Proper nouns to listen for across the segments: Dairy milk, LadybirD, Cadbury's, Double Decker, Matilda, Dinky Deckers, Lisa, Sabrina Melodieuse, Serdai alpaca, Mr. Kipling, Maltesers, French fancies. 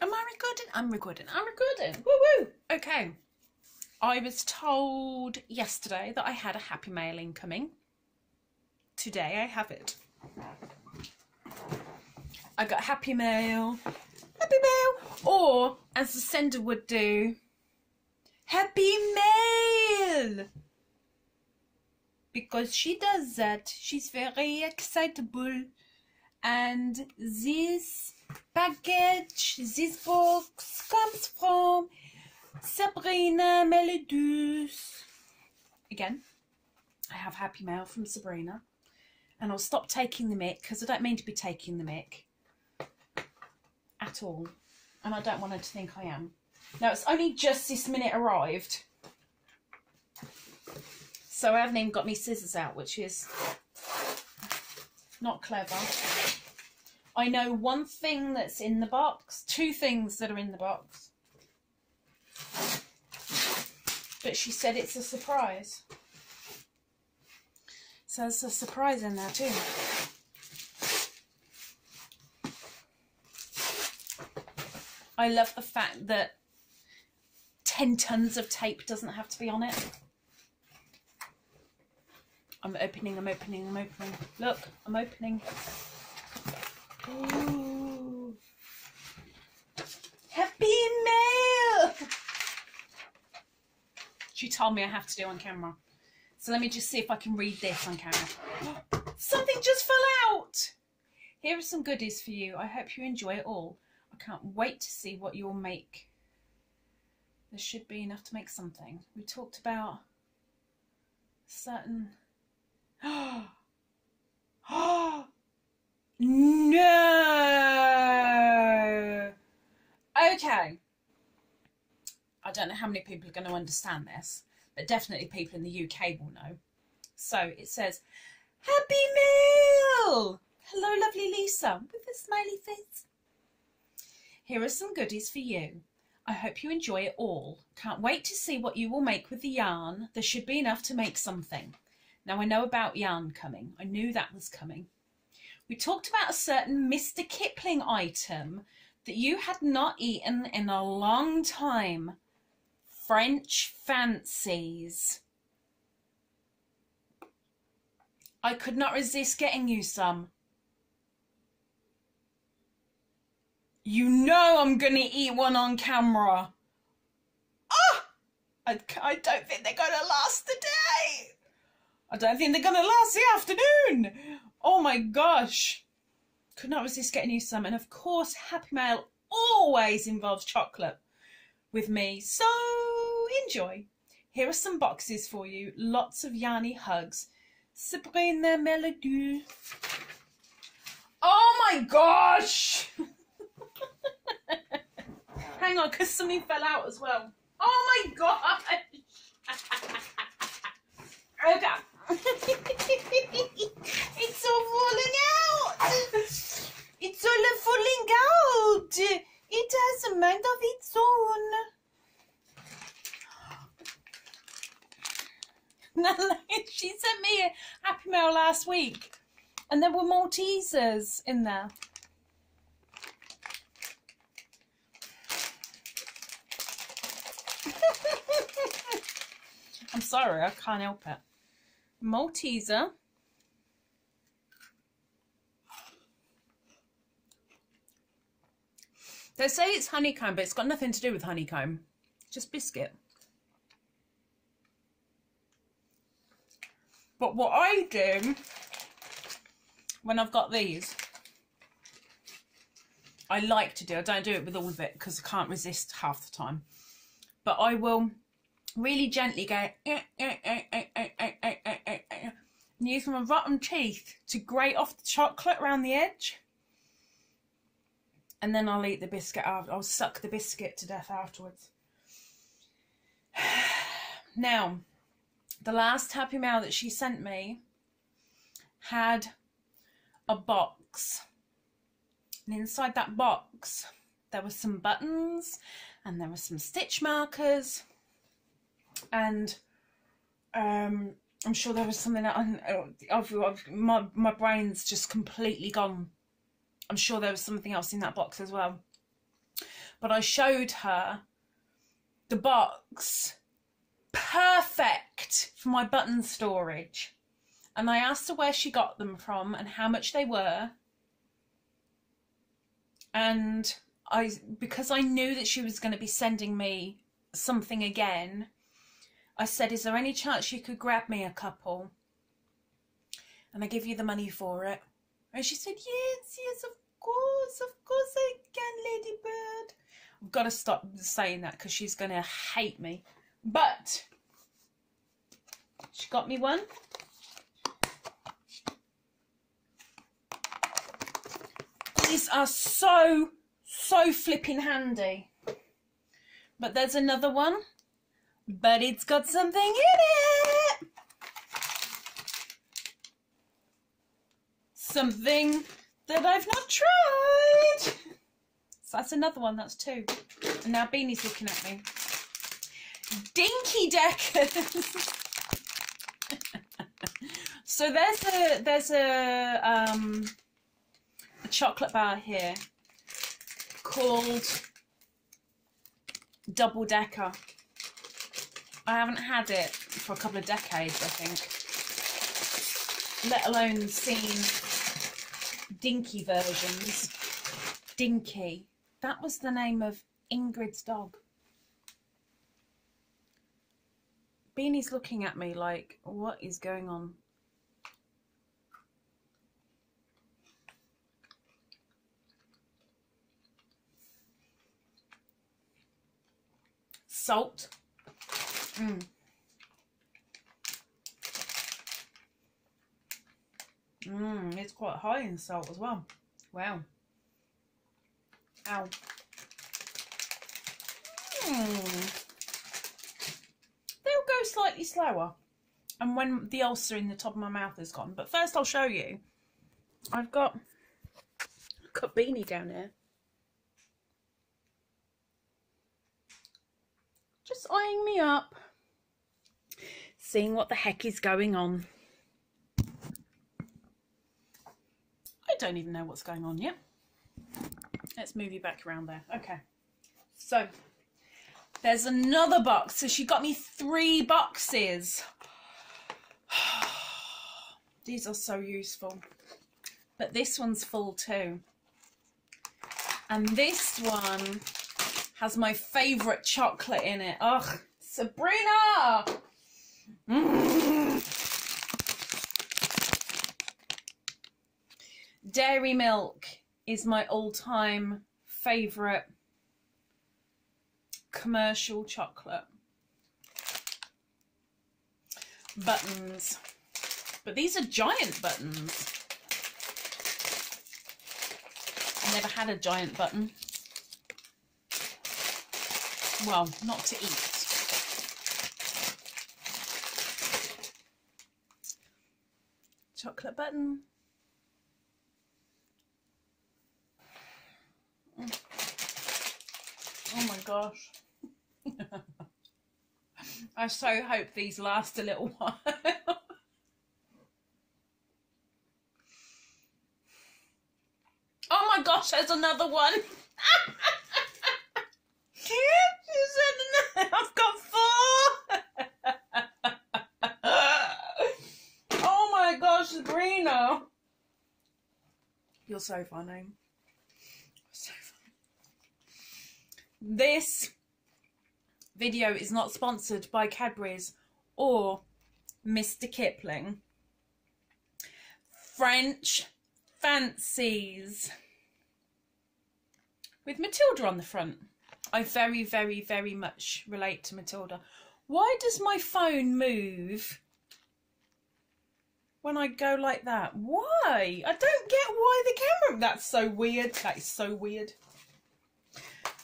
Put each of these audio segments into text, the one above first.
Am I recording? I'm recording. I'm recording. Woo woo. Okay. I was told yesterday that I had a happy mail incoming. Today I have it. I got happy mail. Happy mail. Or as the sender would do, happy mail. Because she does that. She's very excitable. And this package, this box comes from Sabrina Melodieuse. Again, I have happy mail from Sabrina. And I'll stop taking the mic because I don't mean to be taking the mic at all. And I don't want her to think I am. No, it's only just this minute arrived. So I haven't even got my scissors out, which is not clever. I know one thing that's in the box, two things that are in the box. But she said it's a surprise. So there's a surprise in there too. I love the fact that 10 tons of tape doesn't have to be on it. I'm opening. Look, I'm opening. Ooh. Happy mail! She told me I have to do it on camera. So let me just see if I can read this on camera. Something just fell out! Here are some goodies for you. I hope you enjoy it all. I can't wait to see what you'll make. There should be enough to make something. We talked about certain... Oh no. Okay, I don't know how many people are going to understand this, but definitely people in the UK will know. So it says, happy meal, hello lovely Lisa, with a smiley face. Here are some goodies for you. I hope you enjoy it all. Can't wait to see what you will make with the yarn. There should be enough to make something. Now I know about yarn coming. I knew that was coming. We talked about a certain Mr. Kipling item that you had not eaten in a long time. French fancies. I could not resist getting you some. You know I'm gonna eat one on camera. Oh! I don't think they're gonna last the day. I don't think they're going to last the afternoon. Oh my gosh. Could not resist getting you some. And of course, happy mail always involves chocolate with me. So enjoy. Here are some boxes for you. Lots of yarny hugs. Sabrina Melodieuse. Oh my gosh. Hang on, because something fell out as well. Oh my gosh. Okay. It's all falling out. It's all falling out. It has a mind of its own. She sent me a happy mail last week, and there were Maltesers in there. I'm sorry, I can't help it. Malteser. They say it's honeycomb, but it's got nothing to do with honeycomb. Just biscuit. But what I do when I've got these, I like to do. I don't do it with all of it because I can't resist half the time. But I will really gently go and use my rotten teeth to grate off the chocolate around the edge, and then I'll eat the biscuit after. I'll suck the biscuit to death afterwards. Now, the last happy mail that she sent me had a box, and inside that box there were some buttons and there were some stitch markers, and I'm sure there was something that my brain's just completely gone. I'm sure there was something else in that box as well. But I showed her the box, perfect for my button storage. And I asked her where she got them from and how much they were. And because I knew that she was going to be sending me something again, I said, is there any chance you could grab me a couple and I give you the money for it? And she said, yes, of course I can, Ladybird. I've got to stop saying that because she's going to hate me. But she got me one. These are so flipping handy. But there's another one, but it's got something in it. Something that I've not tried. So that's another one, that's two. And now Beanie's looking at me. Dinky Deckers. So there's a chocolate bar here called Double Decker. I haven't had it for a couple of decades, I think, let alone seen Dinky versions. Dinky, that was the name of Ingrid's dog. Beanie's looking at me like, what is going on? Salt. It's quite high in salt as well. Wow. Ow. They'll go slightly slower. And when the ulcer in the top of my mouth is gone. But first I'll show you. I've got Beanie down here. Just eyeing me up, seeing what the heck is going on. I don't even know what's going on yet. Let's move you back around there. Okay, so there's another box. So she got me three boxes. These are so useful. But this one's full too. And this one has my favourite chocolate in it. Ugh, Sabrina! Dairy Milk is my all-time favourite commercial chocolate. Buttons. But these are giant buttons. I never had a giant button. Well, not to eat. Chocolate button. Oh my gosh. I so hope these last a little while. Oh my gosh, there's another one. I've got four. Oh my gosh, Sabrina, you're so funny. So funny. This video is not sponsored by Cadbury's or Mr. Kipling. French Fancies with Matilda on the front. I very much relate to Matilda. Why does my phone move when I go like that? Why? I don't get why the camera... That's so weird. That is so weird.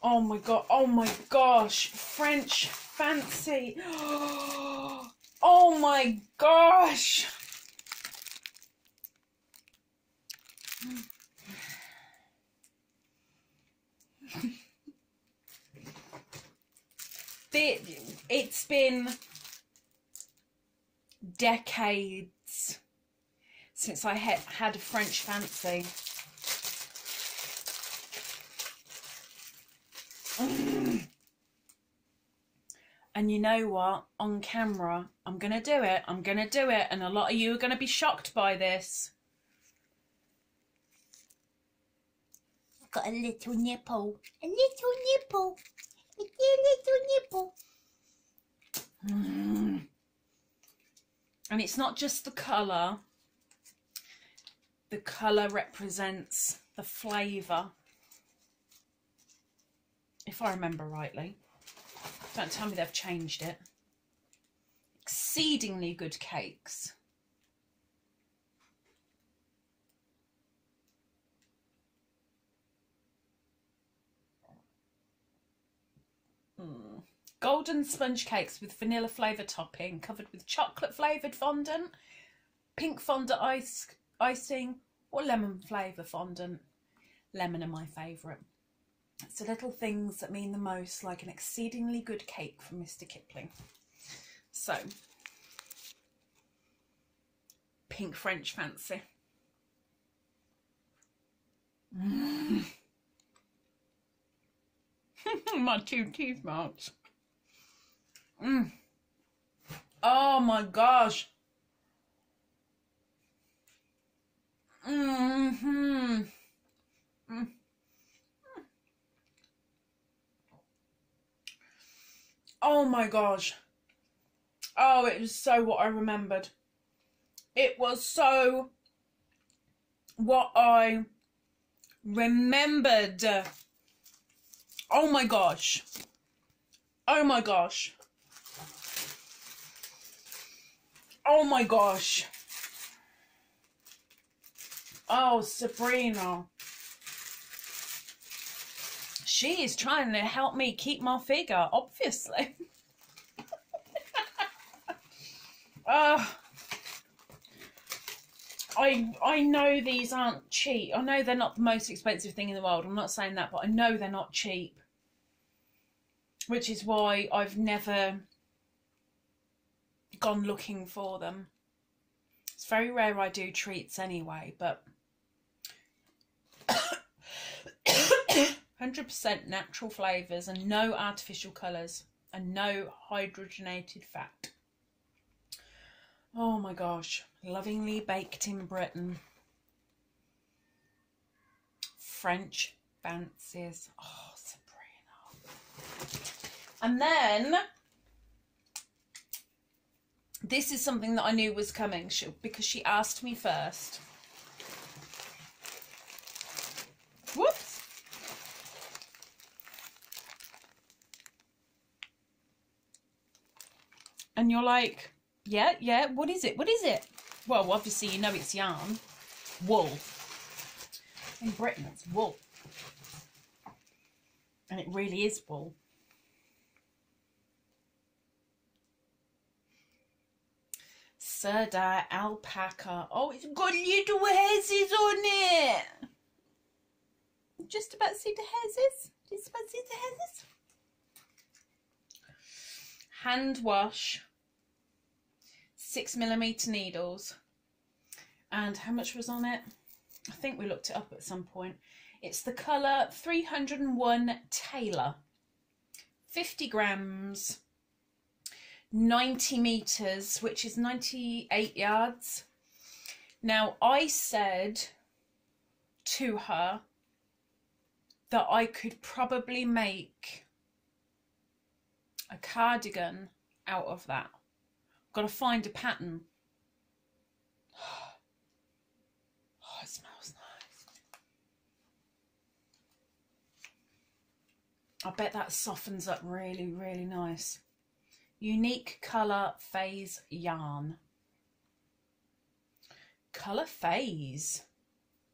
Oh my god. Oh my gosh. French fancy. Oh my gosh. It's been decades since I had a French fancy. And you know what? On camera, I'm going to do it. I'm going to do it. And a lot of you are going to be shocked by this. I've got a little nipple. A little nipple. A little nipple. And it's not just the colour. The colour represents the flavour. If I remember rightly. Don't tell me they've changed it. Exceedingly good cakes. Golden sponge cakes with vanilla flavour topping, covered with chocolate flavoured fondant, pink fondant icing, or lemon flavour fondant. Lemon are my favourite. So little things that mean the most, like an exceedingly good cake from Mr. Kipling. So, pink French fancy. My two teeth marks. Oh my gosh. Oh my gosh. Oh, it was so what I remembered. It was so what I remembered. Oh my gosh. Oh my gosh. Oh my gosh. Oh, Sabrina. She is trying to help me keep my figure, obviously. I know these aren't cheap. I know they're not the most expensive thing in the world. I'm not saying that, but I know they're not cheap. Which is why I've never gone looking for them. It's very rare I do treats anyway, but 100% natural flavours and no artificial colours and no hydrogenated fat. Oh my gosh. Lovingly baked in Britain. French fancies. Oh, Sabrina. And then this is something that I knew was coming because she asked me first. And you're like, yeah, yeah, what is it? What is it? Well, obviously, you know it's yarn. Wool. In Britain, it's wool. And it really is wool. Serdai alpaca. Oh, it's got little hairs on it. Just about see the hairs. Just about see the hairs. Hand wash. 6mm needles. And how much was on it? I think we looked it up at some point. It's the colour 301 Taylor. 50 grams. 90 metres, which is 98 yards. Now, I said to her that I could probably make a cardigan out of that. I've got to find a pattern. Oh, it smells nice. I bet that softens up really, really nice. Unique colour phase yarn. Colour phase.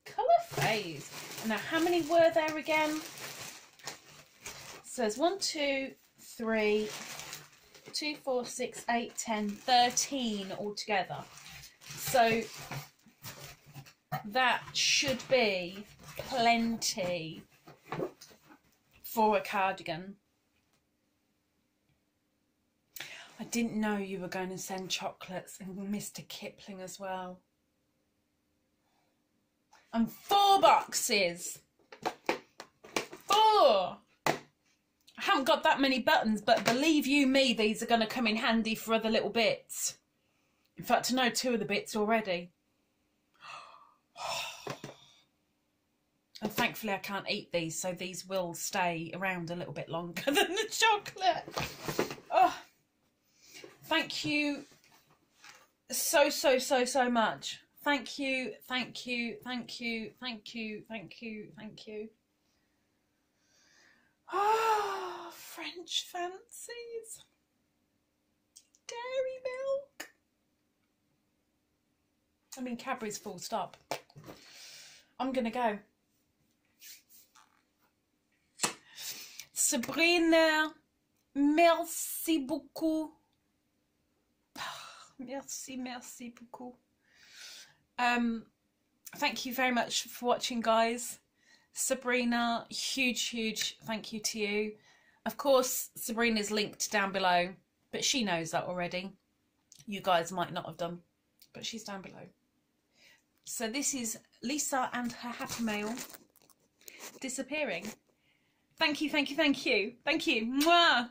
Colour phase. Now, how many were there again? It says 1, 2, 3, 2, 4, 6, 8, 10, 13 altogether. So that should be plenty for a cardigan. I didn't know you were going to send chocolates and Mr. Kipling as well. And 4 boxes. 4. haven't got that many buttons, but believe you me, these are going to come in handy for other little bits. In fact, I know two of the bits already. And thankfully I can't eat these, so these will stay around a little bit longer than the chocolate. Oh, thank you so much. Thank you. Oh, French fancies. Dairy milk. I mean, Cadbury's full stop. I'm going to go. Sabrina, merci beaucoup. Merci beaucoup. Thank you very much for watching, guys. Sabrina, huge thank you to you. Of course, Sabrina's linked down below, but she knows that already. You guys might not have done, but she's down below. So this is Lisa and her happy mail disappearing. Thank you. Mwah.